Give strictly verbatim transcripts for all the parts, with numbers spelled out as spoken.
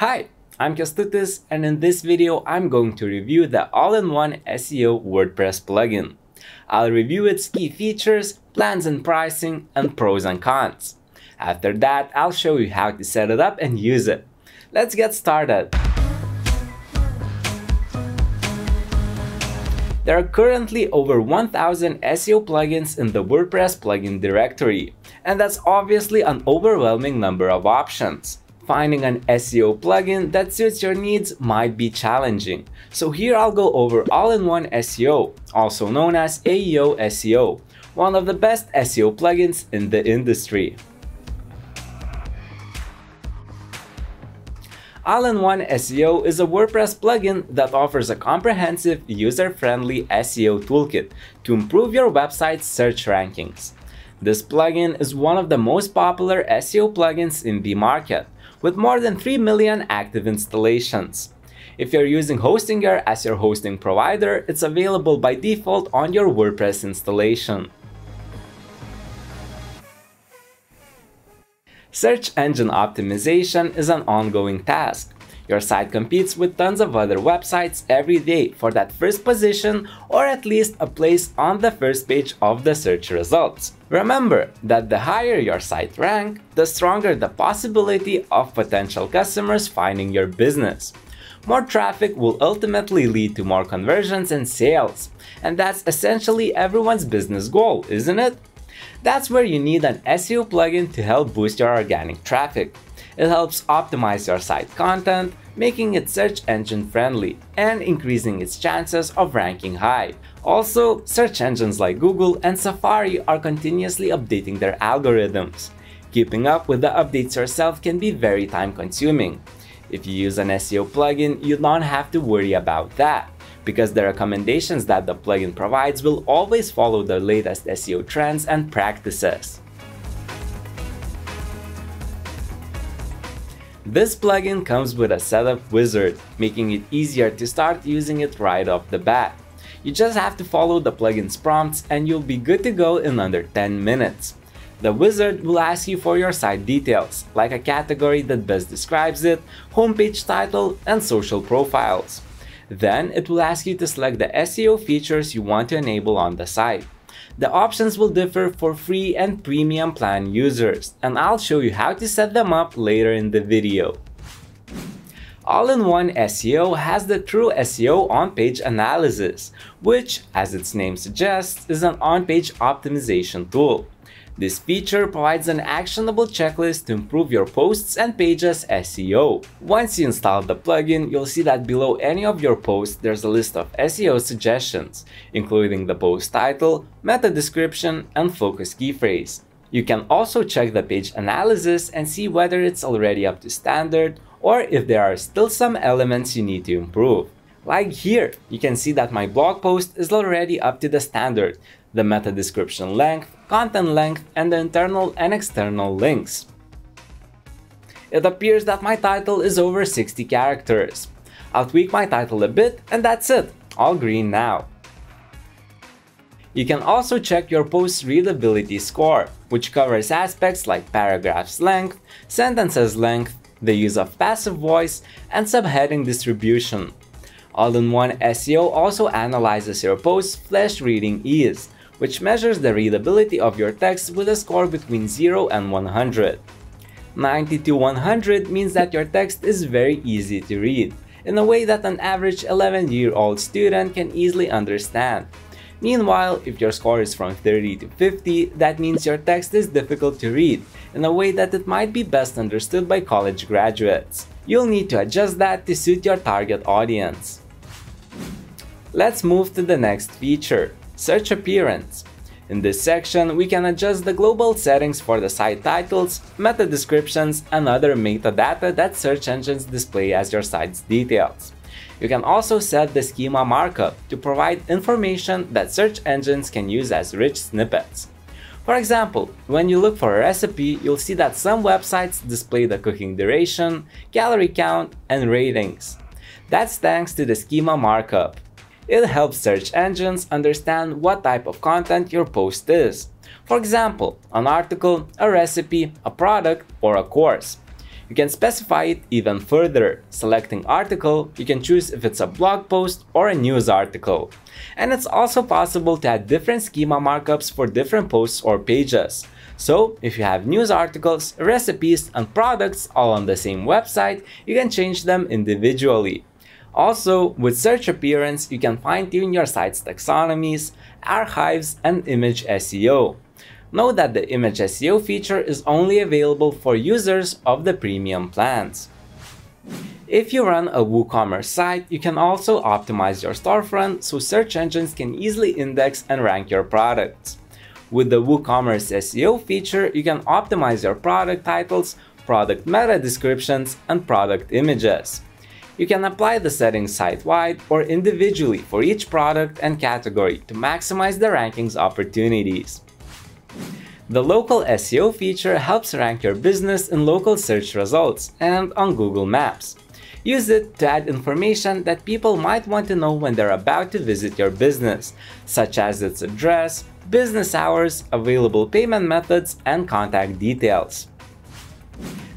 Hi, I'm Kastutis, and in this video I'm going to review the All-in-One S E O WordPress plugin. I'll review its key features, plans and pricing, and pros and cons. After that, I'll show you how to set it up and use it. Let's get started. There are currently over one thousand S E O plugins in the WordPress plugin directory, and that's obviously an overwhelming number of options. Finding an S E O plugin that suits your needs might be challenging, so here I'll go over All-in-One S E O, also known as aioseo, one of the best S E O plugins in the industry. All-in-One S E O is a WordPress plugin that offers a comprehensive, user-friendly S E O toolkit to improve your website's search rankings. This plugin is one of the most popular S E O plugins in the market, with more than three million active installations. If you're using Hostinger as your hosting provider, it's available by default on your WordPress installation. Search engine optimization is an ongoing task. Your site competes with tons of other websites every day for that first position, or at least a place on the first page of the search results. Remember that the higher your site rank, the stronger the possibility of potential customers finding your business. More traffic will ultimately lead to more conversions and sales, and that's essentially everyone's business goal, isn't it? That's where you need an S E O plugin to help boost your organic traffic. It helps optimize your site content, making it search engine friendly and increasing its chances of ranking high. Also, search engines like Google and Safari are continuously updating their algorithms. Keeping up with the updates yourself can be very time-consuming. If you use an S E O plugin, you don't have to worry about that, because the recommendations that the plugin provides will always follow the latest S E O trends and practices. This plugin comes with a setup wizard, making it easier to start using it right off the bat. You just have to follow the plugin's prompts and you'll be good to go in under ten minutes. The wizard will ask you for your site details, like a category that best describes it, homepage title, and social profiles. Then it will ask you to select the S E O features you want to enable on the site. The options will differ for free and premium plan users, and I'll show you how to set them up later in the video. All-in-One S E O has the TruSEO on-page analysis, which, as its name suggests, is an on-page optimization tool. This feature provides an actionable checklist to improve your posts and pages' S E O. Once you install the plugin, you'll see that below any of your posts there's a list of S E O suggestions, including the post title, meta description, and focus key phrase. You can also check the page analysis and see whether it's already up to standard or if there are still some elements you need to improve. Like here, you can see that my blog post is already up to the standard, the meta description length, content length, and the internal and external links. It appears that my title is over sixty characters. I'll tweak my title a bit and that's it, all green now. You can also check your post's readability score, which covers aspects like paragraphs length, sentences length, the use of passive voice, and subheading distribution. All-in-One S E O also analyzes your post's flash reading ease, which measures the readability of your text with a score between zero and one hundred. ninety to one hundred means that your text is very easy to read, in a way that an average eleven-year-old student can easily understand. Meanwhile, if your score is from thirty to fifty, that means your text is difficult to read, in a way that it might be best understood by college graduates. You'll need to adjust that to suit your target audience. Let's move to the next feature, Search Appearance. In this section, we can adjust the global settings for the site titles, meta descriptions, and other metadata that search engines display as your site's details. You can also set the schema markup to provide information that search engines can use as rich snippets. For example, when you look for a recipe, you'll see that some websites display the cooking duration, calorie count, and ratings. That's thanks to the schema markup. It helps search engines understand what type of content your post is. For example, an article, a recipe, a product, or a course. You can specify it even further. Selecting article, you can choose if it's a blog post or a news article. And it's also possible to add different schema markups for different posts or pages. So if you have news articles, recipes, and products all on the same website, you can change them individually. Also, with search appearance, you can fine-tune your site's taxonomies, archives, and image S E O. Note that the image S E O feature is only available for users of the premium plans. If you run a WooCommerce site, you can also optimize your storefront so search engines can easily index and rank your products. With the WooCommerce S E O feature, you can optimize your product titles, product meta descriptions, and product images. You can apply the settings site-wide or individually for each product and category to maximize the rankings opportunities. The local S E O feature helps rank your business in local search results and on Google Maps. Use it to add information that people might want to know when they're about to visit your business, such as its address, business hours, available payment methods, and contact details.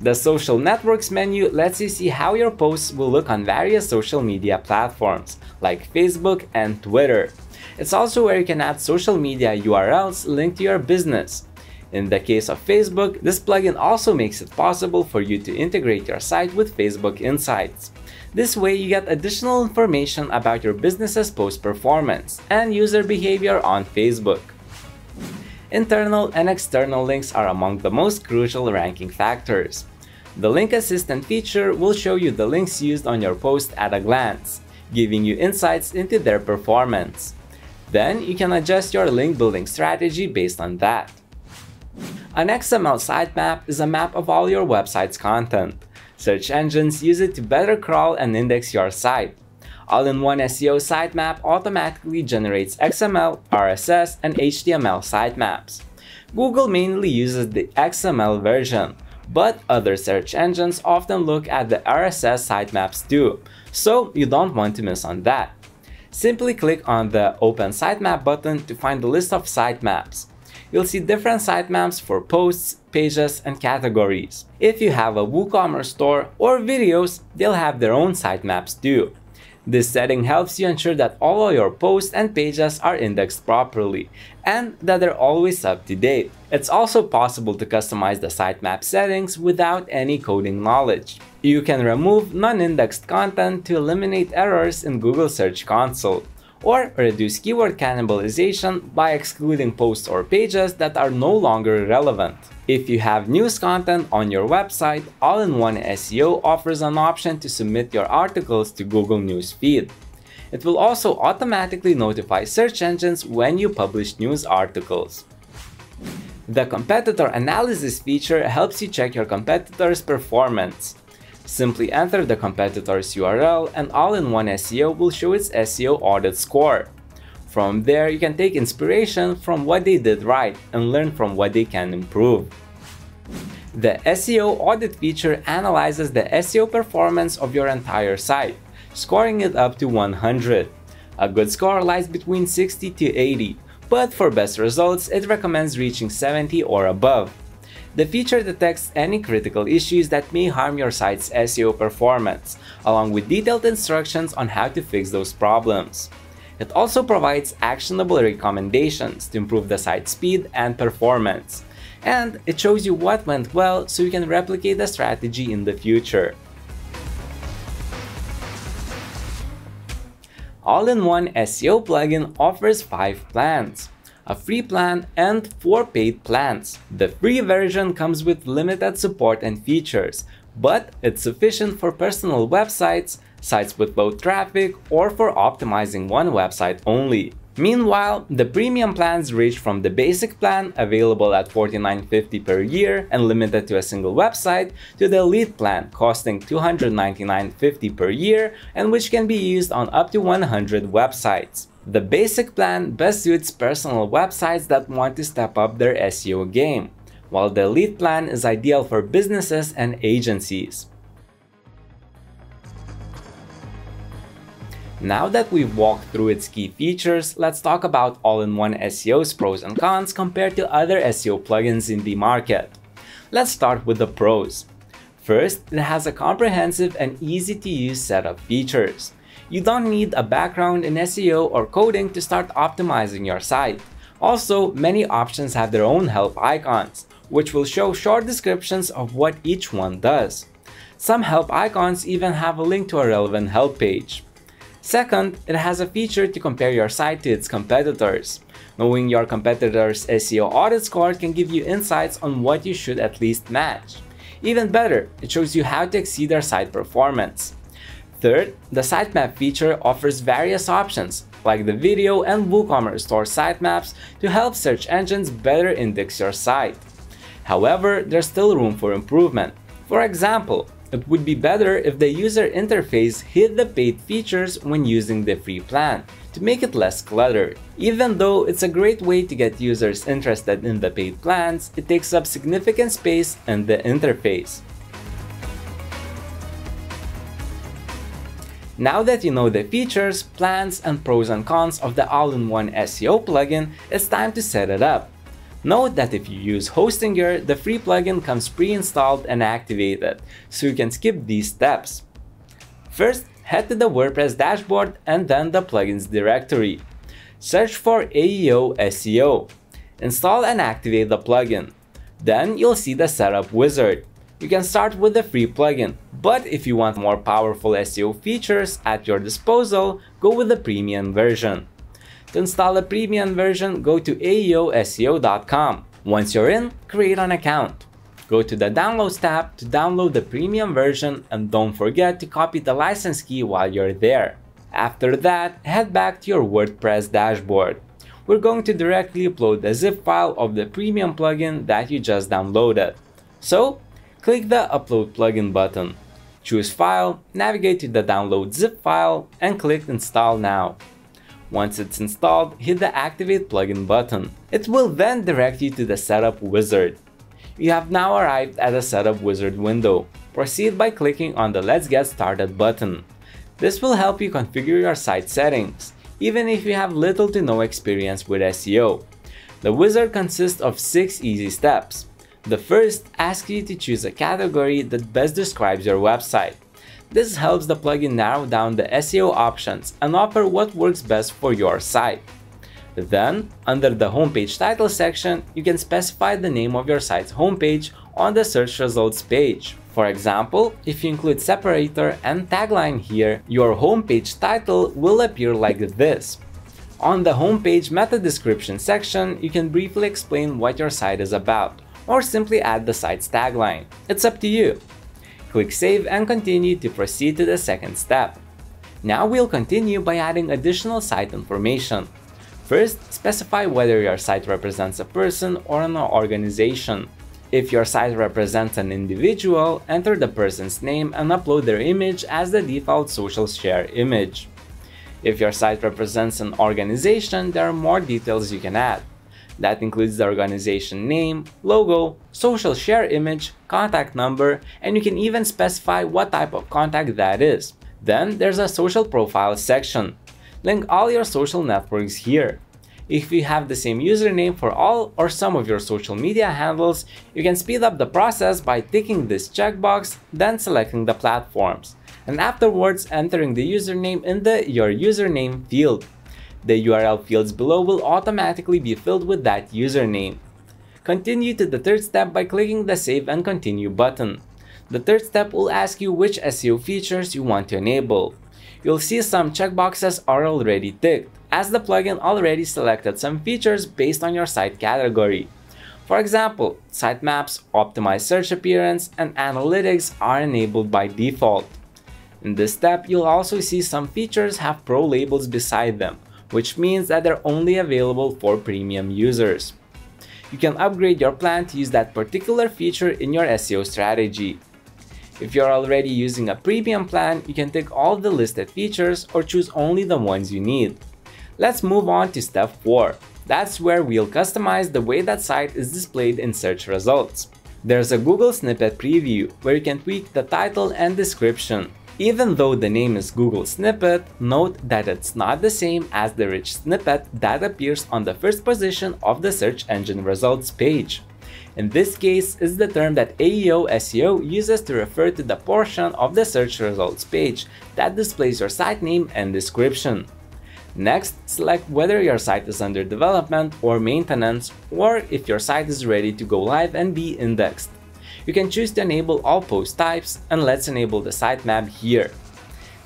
The Social Networks menu lets you see how your posts will look on various social media platforms, like Facebook and Twitter. It's also where you can add social media U R Ls linked to your business. In the case of Facebook, this plugin also makes it possible for you to integrate your site with Facebook Insights. This way, you get additional information about your business's post performance and user behavior on Facebook. Internal and external links are among the most crucial ranking factors. The Link Assistant feature will show you the links used on your post at a glance, giving you insights into their performance. Then you can adjust your link building strategy based on that. An X M L sitemap is a map of all your website's content. Search engines use it to better crawl and index your site. All-in-One S E O sitemap automatically generates X M L, R S S, and H T M L sitemaps. Google mainly uses the X M L version, but other search engines often look at the R S S sitemaps too, so you don't want to miss on that. Simply click on the Open Sitemap button to find the list of sitemaps. You'll see different sitemaps for posts, pages, and categories. If you have a WooCommerce store or videos, they'll have their own sitemaps too. This setting helps you ensure that all of your posts and pages are indexed properly and that they're always up to date. It's also possible to customize the sitemap settings without any coding knowledge. You can remove non-indexed content to eliminate errors in Google Search Console, or reduce keyword cannibalization by excluding posts or pages that are no longer relevant. If you have news content on your website, All-in-One S E O offers an option to submit your articles to Google News Feed. It will also automatically notify search engines when you publish news articles. The Competitor Analysis feature helps you check your competitors' performance. Simply enter the competitor's U R L and All-in-One S E O will show its S E O audit score. From there, you can take inspiration from what they did right and learn from what they can improve. The S E O audit feature analyzes the S E O performance of your entire site, scoring it up to one hundred. A good score lies between sixty to eighty, but for best results, it recommends reaching seventy or above. The feature detects any critical issues that may harm your site's S E O performance, along with detailed instructions on how to fix those problems. It also provides actionable recommendations to improve the site's speed and performance, and it shows you what went well so you can replicate the strategy in the future. All-in-One S E O plugin offers five plans: a free plan and four paid plans. The free version comes with limited support and features, but it's sufficient for personal websites, sites with low traffic, or for optimizing one website only. Meanwhile, the premium plans range from the basic plan, available at forty-nine fifty per year and limited to a single website, to the elite plan, costing two hundred ninety-nine fifty per year and which can be used on up to one hundred websites. The basic plan best suits personal websites that want to step up their S E O game, while the elite plan is ideal for businesses and agencies. Now that we've walked through its key features, let's talk about All-in-One S E O's pros and cons compared to other S E O plugins in the market. Let's start with the pros. First, it has a comprehensive and easy-to-use set of features. You don't need a background in S E O or coding to start optimizing your site. Also, many options have their own help icons, which will show short descriptions of what each one does. Some help icons even have a link to a relevant help page. Second, it has a feature to compare your site to its competitors. Knowing your competitors' S E O audit score can give you insights on what you should at least match. Even better, it shows you how to exceed their site performance. Third, the sitemap feature offers various options, like the video and WooCommerce store sitemaps, to help search engines better index your site. However, there's still room for improvement. For example, it would be better if the user interface hid the paid features when using the free plan, to make it less cluttered. Even though it's a great way to get users interested in the paid plans, it takes up significant space in the interface. Now that you know the features, plans, and pros and cons of the All-in-One S E O plugin, it's time to set it up. Note that if you use Hostinger, the free plugin comes pre-installed and activated, so you can skip these steps. First, head to the WordPress dashboard and then the plugins directory. Search for A E O S E O. Install and activate the plugin. Then you'll see the setup wizard. You can start with the free plugin, but if you want more powerful S E O features at your disposal, go with the premium version. To install the premium version, go to a e o s e o dot com. Once you're in, create an account. Go to the Downloads tab to download the premium version, and don't forget to copy the license key while you're there. After that, head back to your WordPress dashboard. We're going to directly upload the zip file of the premium plugin that you just downloaded. So, click the Upload Plugin button. Choose File, navigate to the Download zip file, and click Install Now. Once it's installed, hit the Activate Plugin button. It will then direct you to the Setup Wizard. You have now arrived at the Setup Wizard window. Proceed by clicking on the Let's Get Started button. This will help you configure your site settings, even if you have little to no experience with S E O. The wizard consists of six easy steps. The first asks you to choose a category that best describes your website. This helps the plugin narrow down the S E O options and offer what works best for your site. Then, under the homepage title section, you can specify the name of your site's homepage on the search results page. For example, if you include separator and tagline here, your homepage title will appear like this. On the homepage meta description section, you can briefly explain what your site is about, or simply add the site's tagline. It's up to you. Click Save and continue to proceed to the second step. Now we'll continue by adding additional site information. First, specify whether your site represents a person or an organization. If your site represents an individual, enter the person's name and upload their image as the default social share image. If your site represents an organization, there are more details you can add. That includes the organization name, logo, social share image, contact number, and you can even specify what type of contact that is. Then there's a social profile section. Link all your social networks here. If you have the same username for all or some of your social media handles, you can speed up the process by ticking this checkbox, then selecting the platforms, and afterwards entering the username in the Your Username field. The U R L fields below will automatically be filled with that username. Continue to the third step by clicking the Save and Continue button. The third step will ask you which S E O features you want to enable. You'll see some checkboxes are already ticked, as the plugin already selected some features based on your site category. For example, sitemaps, optimized search appearance, and analytics are enabled by default. In this step, you'll also see some features have pro labels beside them, which means that they're only available for premium users. You can upgrade your plan to use that particular feature in your S E O strategy. If you're already using a premium plan, you can tick all the listed features or choose only the ones you need. Let's move on to step four. That's where we'll customize the way that site is displayed in search results. There's a Google Snippet Preview where you can tweak the title and description. Even though the name is Google Snippet, note that it's not the same as the rich snippet that appears on the first position of the search engine results page. In this case, it's the term that A E O S E O uses to refer to the portion of the search results page that displays your site name and description. Next, select whether your site is under development or maintenance, or if your site is ready to go live and be indexed. You can choose to enable all post types, and let's enable the sitemap here.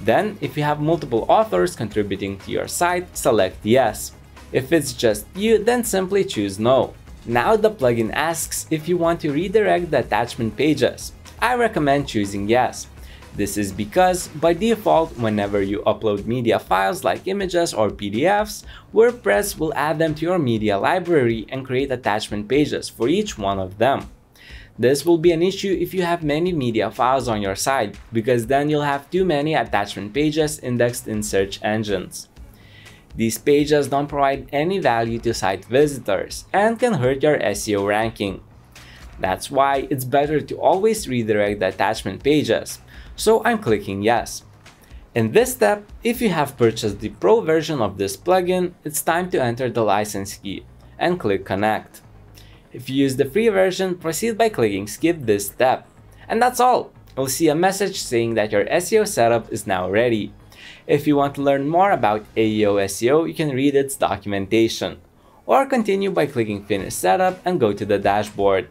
Then, if you have multiple authors contributing to your site, select yes. If it's just you, then simply choose no. Now the plugin asks if you want to redirect the attachment pages. I recommend choosing yes. This is because, by default, whenever you upload media files like images or P D Fs, WordPress will add them to your media library and create attachment pages for each one of them. This will be an issue if you have many media files on your site, because then you'll have too many attachment pages indexed in search engines. These pages don't provide any value to site visitors and can hurt your S E O ranking. That's why it's better to always redirect the attachment pages. So I'm clicking yes. In this step, if you have purchased the Pro version of this plugin, it's time to enter the license key and click Connect. If you use the free version, proceed by clicking Skip this step. And that's all! You'll see a message saying that your S E O setup is now ready. If you want to learn more about A E O S E O, you can read its documentation. Or continue by clicking Finish Setup and go to the dashboard.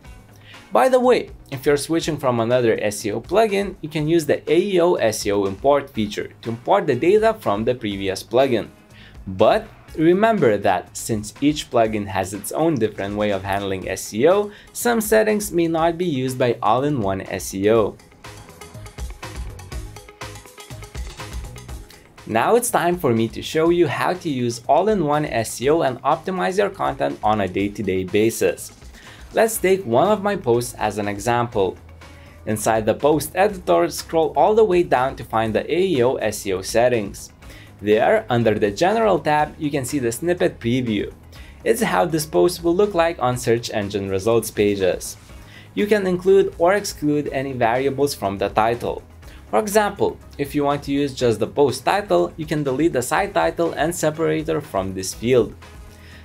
By the way, if you're switching from another S E O plugin, you can use the A E O S E O import feature to import the data from the previous plugin. But remember that, since each plugin has its own different way of handling S E O, some settings may not be used by All-in-One S E O. Now it's time for me to show you how to use All-in-One S E O and optimize your content on a day-to-day basis. Let's take one of my posts as an example. Inside the post editor, scroll all the way down to find the A E O S E O settings. There, under the General tab, you can see the snippet preview. It's how this post will look like on search engine results pages. You can include or exclude any variables from the title. For example, if you want to use just the post title, you can delete the site title and separator from this field.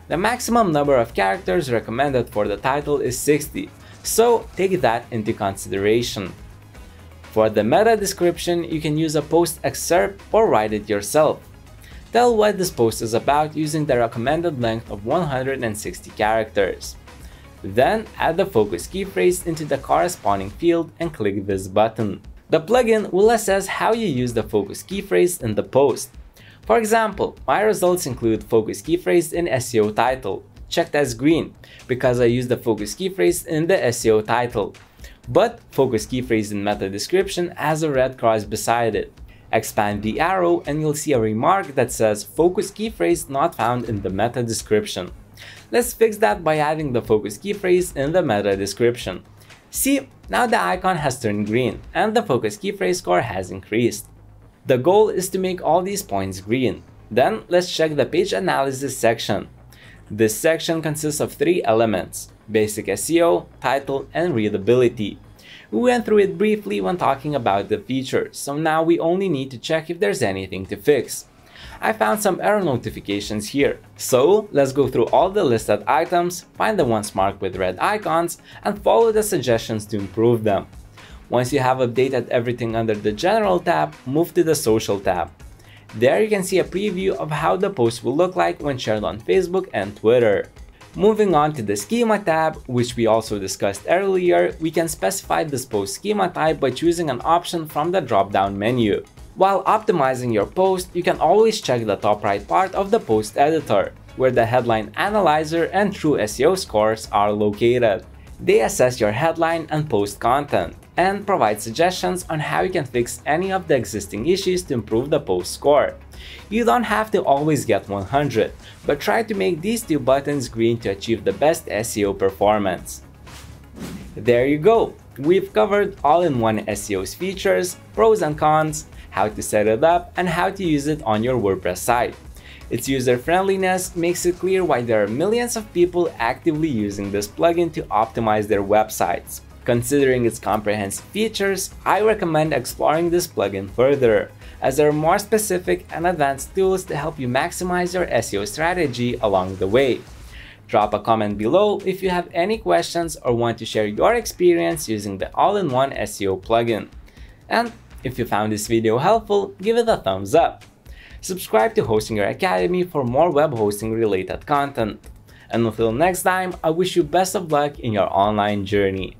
The maximum number of characters recommended for the title is sixty, so take that into consideration. For the meta description, you can use a post excerpt or write it yourself. Tell what this post is about using the recommended length of one hundred sixty characters. Then add the focus key phrase into the corresponding field and click this button. The plugin will assess how you use the focus key phrase in the post. For example, my results include focus key phrase in S E O title, checked as green, because I used the focus key phrase in the S E O title. But focus key phrase in meta description has a red cross beside it. Expand the arrow and you'll see a remark that says focus key phrase not found in the meta description. Let's fix that by adding the focus key phrase in the meta description. See, now the icon has turned green and the focus key phrase score has increased. The goal is to make all these points green. Then let's check the page analysis section. This section consists of three elements: basic S E O, title, and readability. We went through it briefly when talking about the feature, so now we only need to check if there's anything to fix. I found some error notifications here, so let's go through all the listed items, find the ones marked with red icons, and follow the suggestions to improve them. Once you have updated everything under the General tab, move to the Social tab. There you can see a preview of how the post will look like when shared on Facebook and Twitter. Moving on to the Schema tab, which we also discussed earlier, we can specify this post schema type by choosing an option from the drop-down menu. While optimizing your post, you can always check the top right part of the post editor, where the headline analyzer and TruSEO scores are located. They assess your headline and post content and provide suggestions on how you can fix any of the existing issues to improve the post score. You don't have to always get one hundred, but try to make these two buttons green to achieve the best S E O performance. There you go! We've covered All-in-One S E O's features, pros and cons, how to set it up, and how to use it on your WordPress site. Its user-friendliness makes it clear why there are millions of people actively using this plugin to optimize their websites. Considering its comprehensive features, I recommend exploring this plugin further, as there are more specific and advanced tools to help you maximize your S E O strategy along the way. Drop a comment below if you have any questions or want to share your experience using the All-in-One S E O plugin. And if you found this video helpful, give it a thumbs up. Subscribe to Hostinger Academy for more web hosting related content. And until next time, I wish you best of luck in your online journey.